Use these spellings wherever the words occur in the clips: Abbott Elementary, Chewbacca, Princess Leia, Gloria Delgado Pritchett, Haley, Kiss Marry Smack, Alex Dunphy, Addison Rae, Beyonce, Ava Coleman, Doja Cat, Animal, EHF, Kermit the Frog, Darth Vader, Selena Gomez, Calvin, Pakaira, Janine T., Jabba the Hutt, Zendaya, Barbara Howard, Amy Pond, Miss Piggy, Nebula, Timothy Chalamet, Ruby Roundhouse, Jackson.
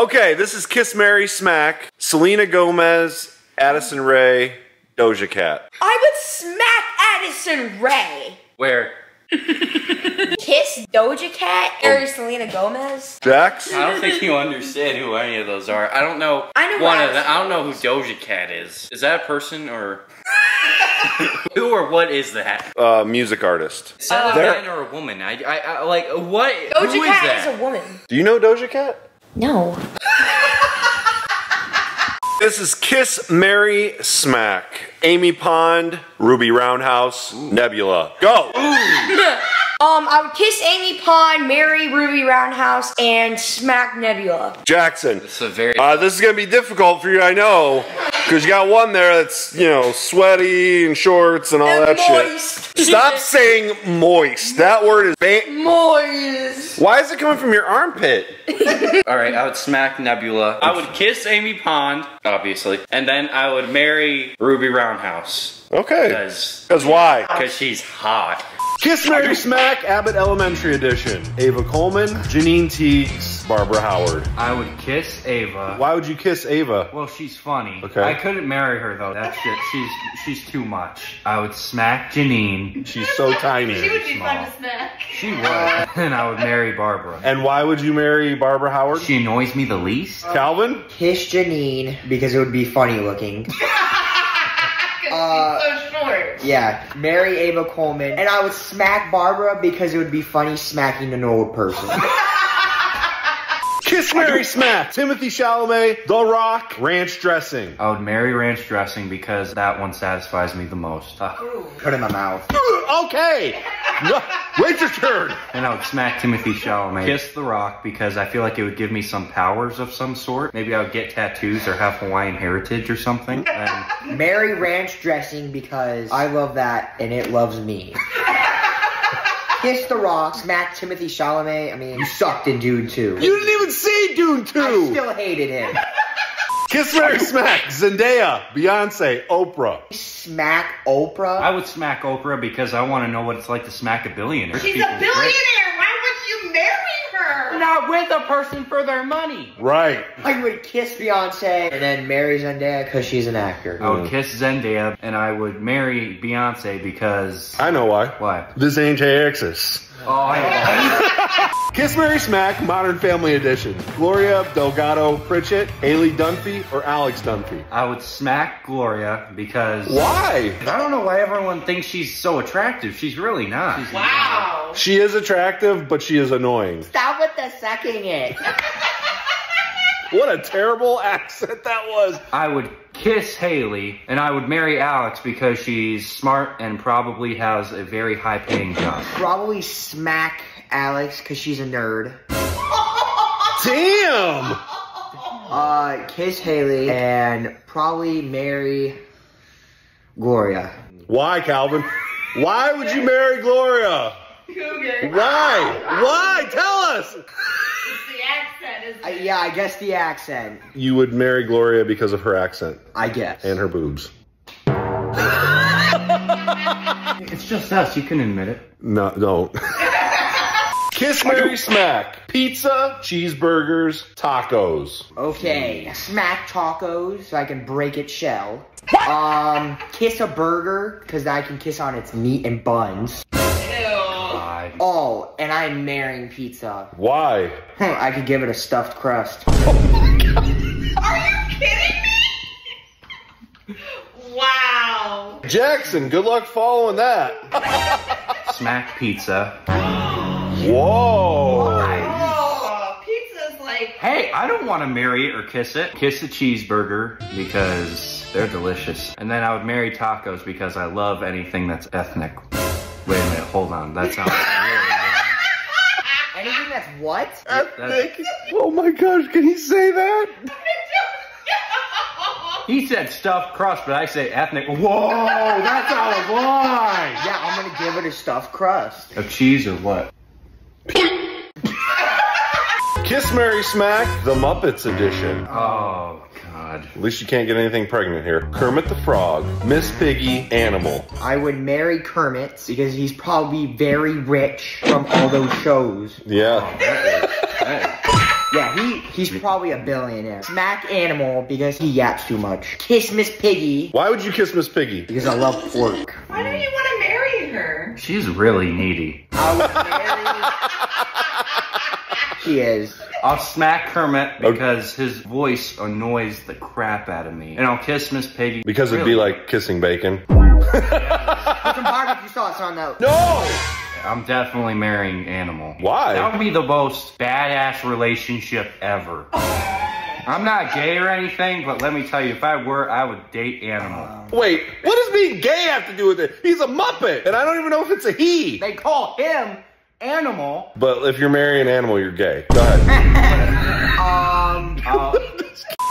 Okay, this is Kiss, Marry, Smack. Selena Gomez, Addison Rae, Doja Cat. I would smack Addison Rae. Where? Kiss Doja Cat or Selena Gomez? Jax? I don't think you understand who any of those are. I don't know. I know one of them. I don't know who Doja Cat is. Is that a person or who or what is that? Music artist. Is that a man or a woman? I like what? Doja who Cat is that? Is a woman. Do you know Doja Cat? No. This is Kiss, Marry, Smack. Amy Pond, Ruby Roundhouse, ooh. Nebula. Go! I would kiss Amy Pond, marry Ruby Roundhouse, and smack Nebula. Jackson. This is, this is gonna be difficult for you, I know. Because you got one there that's, you know, sweaty and shorts and all and that moist. Shit. Stop saying moist. That word is moist. Why is it coming from your armpit? Alright, I would smack Nebula. I would kiss Amy Pond, obviously. And then I would marry Ruby Roundhouse. Okay. Because why? Because she's hot. Kiss, Marry, Smack, Abbott Elementary Edition. Ava Coleman, Janine T., Barbara Howard. I would kiss Ava. Why would you kiss Ava? Well, she's funny. Okay. I couldn't marry her though. That shit, she's too much. I would smack Janine. She's so tiny. She would be fun to smack. She would. And I would marry Barbara. And why would you marry Barbara Howard? She annoys me the least. Calvin? Kiss Janine because it would be funny looking. She's so short. Yeah, marry Ava Coleman, and I would smack Barbara because it would be funny smacking an old person. Kiss, Marry, Smack. Timothy Chalamet, The Rock, ranch dressing. I would marry ranch dressing because that one satisfies me the most. Put in my mouth. Okay. Wait your turn. And I would smack Timothy Chalamet. Kiss The Rock because I feel like it would give me some powers of some sort. Maybe I would get tattoos or have Hawaiian heritage or something. And marry ranch dressing because I love that and it loves me. Kiss The Rock, smack Timothy Chalamet. I mean, you sucked in Dune 2. You didn't even see Dune 2! I still hated him. Kiss, Marry, Smack, Zendaya, Beyonce, Oprah. Smack Oprah? I would smack Oprah because I want to know what it's like to smack a billionaire. She's a billionaire! Why would you marry her? Not with a person for their money. Right. I would kiss Beyonce and then marry Zendaya because she's an actor. I would kiss Zendaya and I would marry Beyonce because... I know why. Why? This ain't Texas. Oh, I know. Kiss, Marry, Smack, Modern Family Edition. Gloria Delgado Pritchett, Haley Dunphy, or Alex Dunphy? I would smack Gloria because... Why? I don't know why everyone thinks she's so attractive. She's really not. She's wow. Annoying. She is attractive, but she is annoying. Stop with the sucking it. What a terrible accent that was. I would... kiss Haley, and I would marry Alex because she's smart and probably has a very high-paying job. Probably smack Alex because she's a nerd. Damn! Kiss Haley and probably marry Gloria. Why, Calvin? Why would you marry Gloria? Okay. Why? Why? Tell us! Yeah, I guess the accent. You would marry Gloria because of her accent. I guess. And her boobs. It's just us. You can admit it. No, don't. Kiss, Marry, Smack. Pizza, cheeseburgers, tacos. Okay. Smack tacos so I can break its shell. Kiss a burger because I can kiss on its meat and buns. Oh, and I'm marrying pizza. Why? I could give it a stuffed crust. Oh my God. Are you kidding me? Wow. Jackson, good luck following that. Smack pizza. Whoa. Why? Hey, I don't want to marry it or kiss it. Kiss the cheeseburger because they're delicious. And then I would marry tacos because I love anything that's ethnic. Wait a minute, hold on. That sounds really good. Anything that's what? Ethnic. Oh my gosh, can he say that? He said stuffed crust, but I say ethnic. Whoa, that's out of line. Yeah, I'm gonna give it a stuffed crust. A cheese or what? Kiss, Marry, Smack, the Muppets Edition. Oh. At least you can't get anything pregnant here. Kermit the Frog, Miss Piggy, Animal. I would marry Kermit because he's probably very rich from all those shows. Yeah. Oh, yeah, he He's probably a billionaire. Smack Animal because he yaps too much. Kiss Miss Piggy. Why would you kiss Miss Piggy? Because I love pork. Why don't you want to marry her? She's really needy. I would marry... She is. I'll smack Kermit because his voice annoys the crap out of me. And I'll kiss Miss Piggy. Because it'd be like kissing bacon. Put some barbecue sauce on that. No! I'm definitely marrying Animal. Why? That would be the most badass relationship ever. I'm not gay or anything, but let me tell you, if I were, I would date Animal. Wait, what does being gay have to do with it? He's a Muppet, and I don't even know if it's a he. They call him Animal. But if you're marrying Animal, you're gay. Go ahead.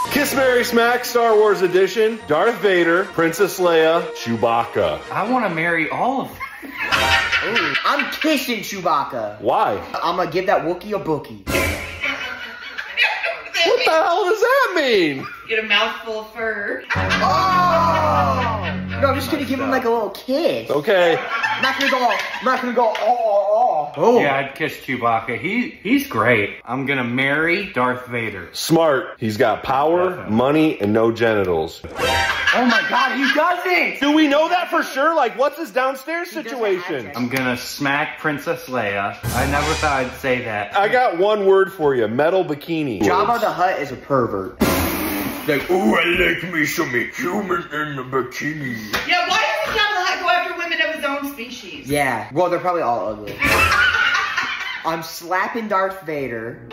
Kiss, Marry, Smack, Star Wars edition. Darth Vader, Princess Leia, Chewbacca. I want to marry all of them. Ooh, I'm kissing Chewbacca. Why? I'm gonna give that Wookiee a bookie. What the hell does that mean? Get a mouthful of fur. Oh! No, I'm just gonna give him like a little kiss. Okay. I'm not gonna go, oh, oh, oh. Yeah, I'd kiss Chewbacca. He's great. I'm gonna marry Darth Vader. Smart. He's got power, money, and no genitals. Oh my God, he doesn't! Do we know that for sure? Like, what's his downstairs situation? I'm gonna smack Princess Leia. I never thought I'd say that. I got one word for you, metal bikini. Jabba the Hutt is a pervert. Like, ooh, I like me some humans in the bikini. Yeah, why does Jabba the Hutt go after women of his own species? Yeah, well, they're probably all ugly. I'm slapping Darth Vader.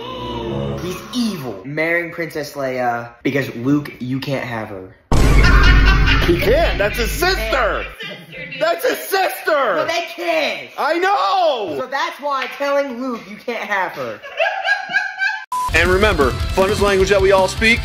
He's evil. Marrying Princess Leia because, Luke, you can't have her. He can't. That's his sister. That's his sister. But they can't. I know. So that's why telling Luke you can't have her. And remember, fun is language that we all speak.